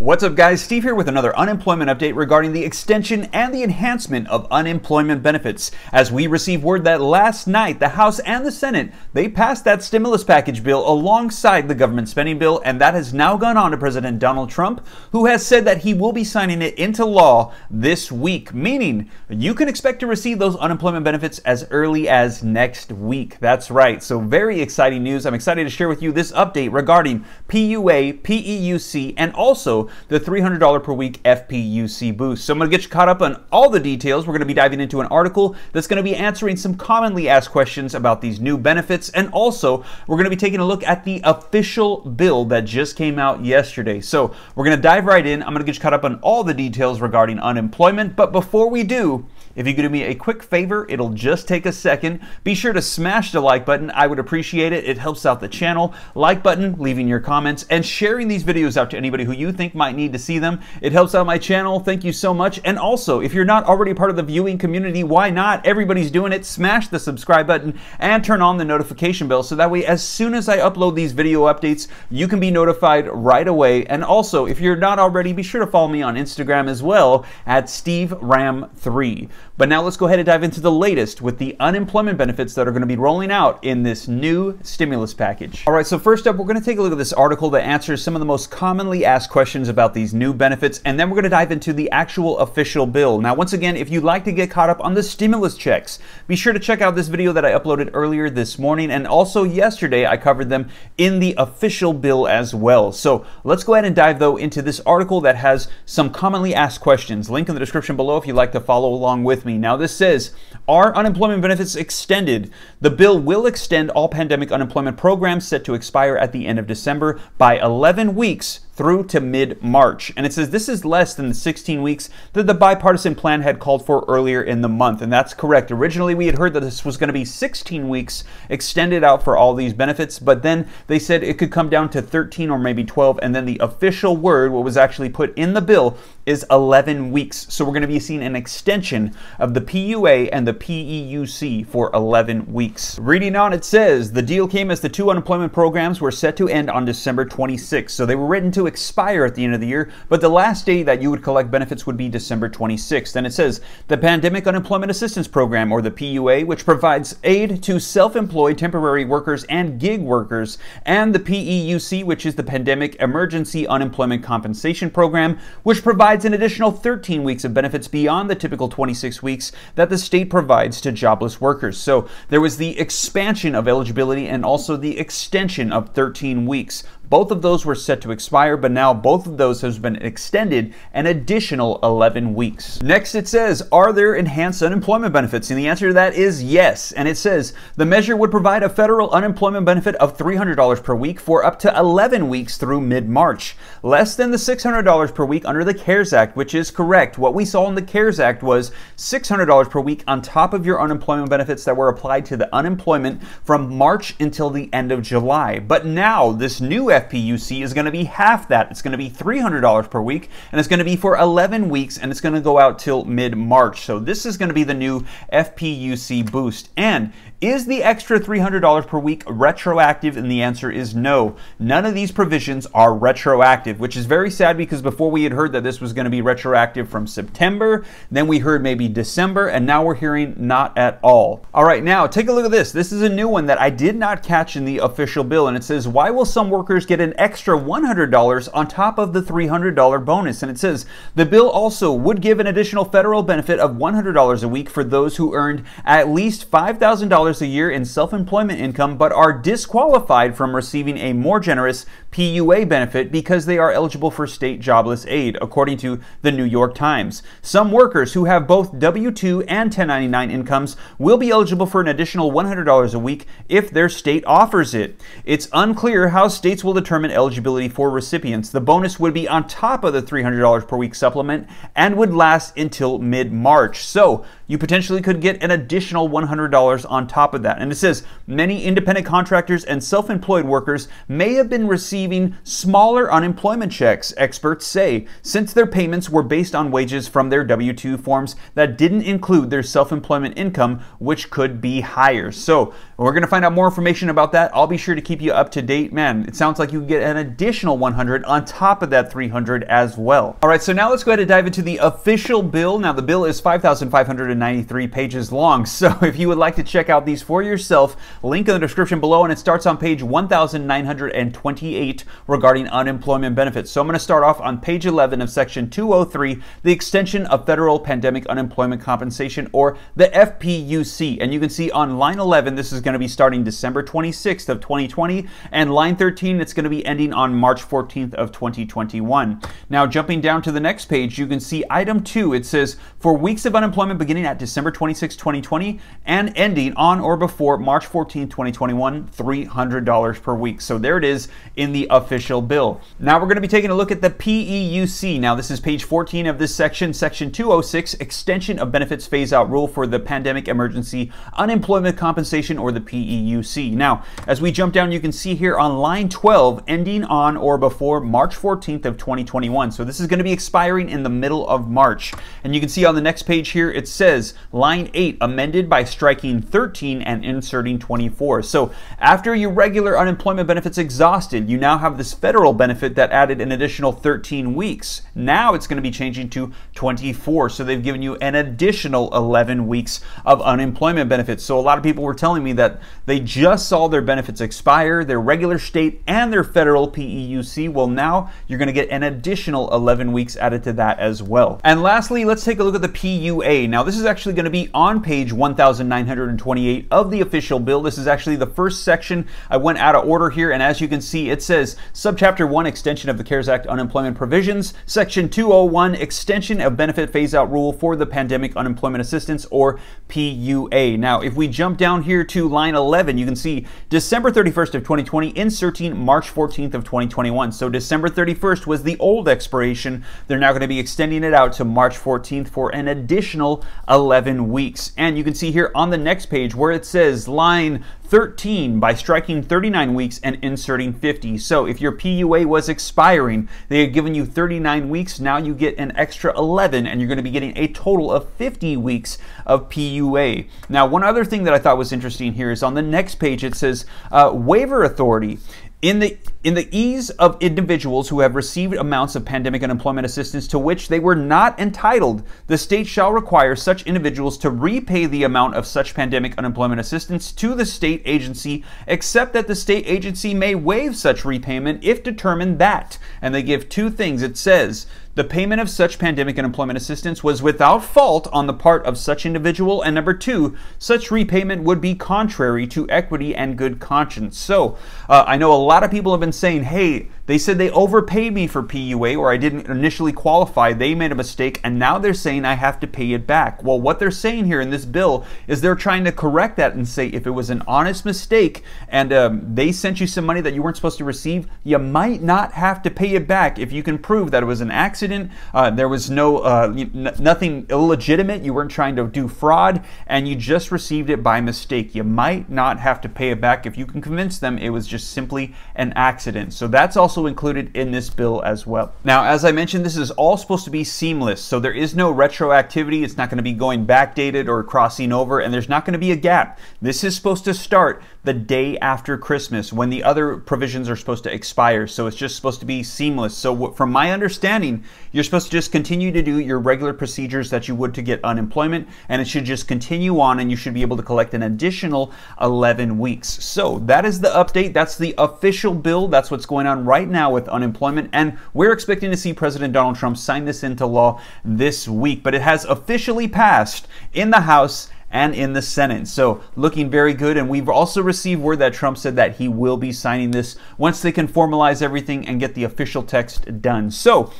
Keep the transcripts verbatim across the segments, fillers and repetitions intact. What's up guys, Steve here with another unemployment update regarding the extension and the enhancement of unemployment benefits. As we receive word that last night, the House and the Senate, they passed that stimulus package bill alongside the government spending bill, and that has now gone on to President Donald Trump, who has said that he will be signing it into law this week, meaning you can expect to receive those unemployment benefits as early as next week. That's right, so very exciting news. I'm excited to share with you this update regarding P U A, P E U C, and also the three hundred dollars per week F P U C boost. So I'm gonna get you caught up on all the details. We're gonna be diving into an article that's gonna be answering some commonly asked questions about these new benefits. And also, we're gonna be taking a look at the official bill that just came out yesterday. So we're gonna dive right in. I'm gonna get you caught up on all the details regarding unemployment. But before we do, if you could do me a quick favor, it'll just take a second. Be sure to smash the like button. I would appreciate it. It helps out the channel. Like button, leaving your comments, and sharing these videos out to anybody who you think might need to see them. It helps out my channel. Thank you so much. And also, if you're not already part of the viewing community, why not? Everybody's doing it. Smash the subscribe button and turn on the notification bell so that way as soon as I upload these video updates, you can be notified right away. And also, if you're not already, be sure to follow me on Instagram as well at Steve Ram three. But now let's go ahead and dive into the latest with the unemployment benefits that are going to be rolling out in this new stimulus package. All right, so first up, we're going to take a look at this article that answers some of the most commonly asked questions about these new benefits, and then we're going to dive into the actual official bill. Now, once again, if you'd like to get caught up on the stimulus checks, be sure to check out this video that I uploaded earlier this morning, and also yesterday I covered them in the official bill as well. So let's go ahead and dive, though, into this article that has some commonly asked questions. Link in the description below if you'd like to follow along with me. Now, this says, are unemployment benefits extended? The bill will extend all pandemic unemployment programs set to expire at the end of December by eleven weeks through to mid-March. And it says this is less than the sixteen weeks that the bipartisan plan had called for earlier in the month. And that's correct. Originally, we had heard that this was going to be sixteen weeks extended out for all these benefits, but then they said it could come down to thirteen or maybe twelve. And then the official word, what was actually put in the bill, is eleven weeks. So we're going to be seeing an extension of the P U A and the P E U C for eleven weeks. Reading on, it says the deal came as the two unemployment programs were set to end on December twenty-sixth. So they were written to expire at the end of the year, but the last day that you would collect benefits would be December twenty-sixth. And it says the Pandemic Unemployment Assistance Program, or the P U A, which provides aid to self-employed temporary workers and gig workers, and the P E U C, which is the Pandemic Emergency Unemployment Compensation Program, which provides an additional thirteen weeks of benefits beyond the typical twenty-six weeks that the state provides to jobless workers. So there was the expansion of eligibility and also the extension of thirteen weeks. Both of those were set to expire, but now both of those has been extended an additional eleven weeks. Next, it says, are there enhanced unemployment benefits? And the answer to that is yes. And it says the measure would provide a federal unemployment benefit of three hundred dollars per week for up to eleven weeks through mid-March, less than the six hundred dollars per week under the CARES Act, which is correct. What we saw in the CARES Act was six hundred dollars per week on top of your unemployment benefits that were applied to the unemployment from March until the end of July. But now this new F P U C is going to be half that. It's going to be three hundred dollars per week, and it's going to be for eleven weeks, and it's going to go out till mid-March. So this is going to be the new F P U C boost. And is the extra three hundred dollars per week retroactive? And the answer is no. None of these provisions are retroactive, which is very sad because before we had heard that this was going to be retroactive from September, then we heard maybe December, and now we're hearing not at all. All right, now take a look at this. This is a new one that I did not catch in the official bill, and it says, why will some workers get an extra one hundred dollars on top of the three hundred dollars bonus? And it says the bill also would give an additional federal benefit of one hundred dollars a week for those who earned at least five thousand dollars a year in self-employment income but are disqualified from receiving a more generous P U A benefit because they are eligible for state jobless aid, according to the New York Times. Some workers who have both W two and ten ninety-nine incomes will be eligible for an additional one hundred dollars a week if their state offers it. It's unclear how states will determine eligibility for recipients. The bonus would be on top of the three hundred dollars per week supplement and would last until mid-March. So you potentially could get an additional one hundred dollars on top of that. And it says many independent contractors and self-employed workers may have been receiving receiving smaller unemployment checks, experts say, since their payments were based on wages from their W two forms that didn't include their self-employment income, which could be higher. So we're going to find out more information about that. I'll be sure to keep you up to date. Man, it sounds like you can get an additional one hundred on top of that three hundred as well. All right, so now let's go ahead and dive into the official bill. Now, the bill is five thousand five hundred ninety-three pages long, so if you would like to check out these for yourself, link in the description below, and it starts on page one thousand nine hundred twenty-eight regarding unemployment benefits. So I'm going to start off on page eleven of section two oh three, the extension of federal pandemic unemployment compensation, or the F P U C. And you can see on line eleven, this is going to be starting December twenty-sixth of twenty twenty, and line thirteen, it's going to be ending on March fourteenth of twenty twenty-one. Now, jumping down to the next page, you can see item two. It says, for weeks of unemployment beginning at December twenty-sixth, twenty twenty, and ending on or before March fourteenth, twenty twenty-one, three hundred dollars per week. So there it is in the official bill. Now we're going to be taking a look at the P E U C. Now this is page fourteen of this section, section two oh six, extension of benefits phase out rule for the pandemic emergency unemployment compensation, or the P E U C. Now, as we jump down, you can see here on line twelve, ending on or before March fourteenth of twenty twenty-one. So this is going to be expiring in the middle of March. And you can see on the next page here, it says line eight, amended by striking thirteen and inserting twenty-four. So after your regular unemployment benefits exhausted, you now have this federal benefit that added an additional thirteen weeks. Now it's going to be changing to twenty-four. So they've given you an additional eleven weeks of unemployment benefits. So a lot of people were telling me that they just saw their benefits expire, their regular state and their federal P E U C. Well, now you're going to get an additional eleven weeks added to that as well. And lastly, let's take a look at the P U A. Now this is actually going to be on page one thousand nine hundred twenty-eight of the official bill. This is actually the first section. I went out of order here, and as you can see, it says subchapter one, extension of the CARES Act unemployment provisions, section two oh one, extension of benefit phase out rule for the pandemic unemployment assistance, or P U A. Now if we jump down here to line eleven, you can see December thirty-first of twenty twenty, inserting March fourteenth of twenty twenty-one. So December thirty-first was the old expiration. They're now going to be extending it out to March fourteenth for an additional eleven weeks. And you can see here on the next page where it says line thirteen, by striking thirty-nine weeks and inserting fifty. So if your P U A was expiring, they had given you thirty-nine weeks, now you get an extra eleven, and you're going to be getting a total of fifty weeks of P U A. Now one other thing that I thought was interesting here is on the next page it says uh, waiver authority. In the, in the ease of individuals who have received amounts of pandemic unemployment assistance to which they were not entitled, the state shall require such individuals to repay the amount of such pandemic unemployment assistance to the state agency, except that the state agency may waive such repayment if determined that. And they give two things. It says, the payment of such pandemic unemployment assistance was without fault on the part of such individual, and number two, such repayment would be contrary to equity and good conscience. So uh, I know a lot of people have been saying, hey, they said they overpaid me for P U A, or I didn't initially qualify, they made a mistake, and now they're saying I have to pay it back. Well, what they're saying here in this bill is they're trying to correct that and say if it was an honest mistake and um, they sent you some money that you weren't supposed to receive, you might not have to pay it back if you can prove that it was an accident. Uh, there was no uh, nothing illegitimate, you weren't trying to do fraud, and you just received it by mistake. You might not have to pay it back if you can convince them it was just simply an accident. So that's also included in this bill as well. Now, as I mentioned, this is all supposed to be seamless, so there is no retroactivity. It's not going to be going backdated or crossing over, and there's not going to be a gap. This is supposed to start the day after Christmas, when the other provisions are supposed to expire. So it's just supposed to be seamless. So what, from my understanding, you're supposed to just continue to do your regular procedures that you would to get unemployment, and it should just continue on, and you should be able to collect an additional eleven weeks. So that is the update. That's the official bill. That's what's going on right now with unemployment, and we're expecting to see President Donald Trump sign this into law this week, but it has officially passed in the House and in the Senate. So looking very good. And we've also received word that Trump said that he will be signing this once they can formalize everything and get the official text done. So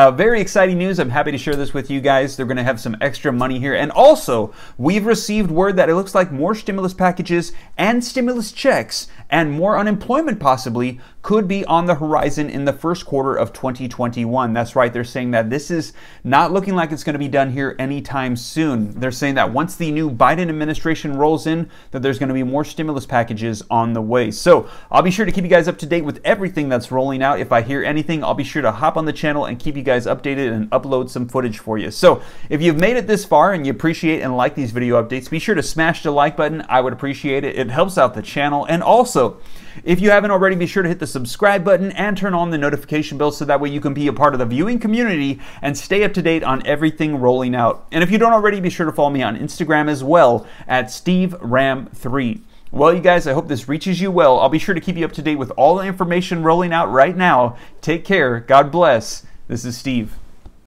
Uh, very exciting news. I'm happy to share this with you guys. They're going to have some extra money here. And also, we've received word that it looks like more stimulus packages and stimulus checks and more unemployment possibly could be on the horizon in the first quarter of twenty twenty-one. That's right. They're saying that this is not looking like it's going to be done here anytime soon. They're saying that once the new Biden administration rolls in, that there's going to be more stimulus packages on the way. So I'll be sure to keep you guys up to date with everything that's rolling out. If I hear anything, I'll be sure to hop on the channel and keep you guys updated and upload some footage for you. So if you've made it this far and you appreciate and like these video updates, be sure to smash the like button. I would appreciate it. It helps out the channel. And also, if you haven't already, be sure to hit the subscribe button and turn on the notification bell so that way you can be a part of the viewing community and stay up to date on everything rolling out. And if you don't already, be sure to follow me on Instagram as well at Steve Ram three. Well, you guys, I hope this reaches you well. I'll be sure to keep you up to date with all the information rolling out right now. Take care. God bless. This is Steve.